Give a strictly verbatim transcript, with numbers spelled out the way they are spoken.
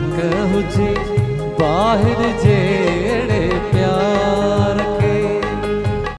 कहु जे बाहर जे।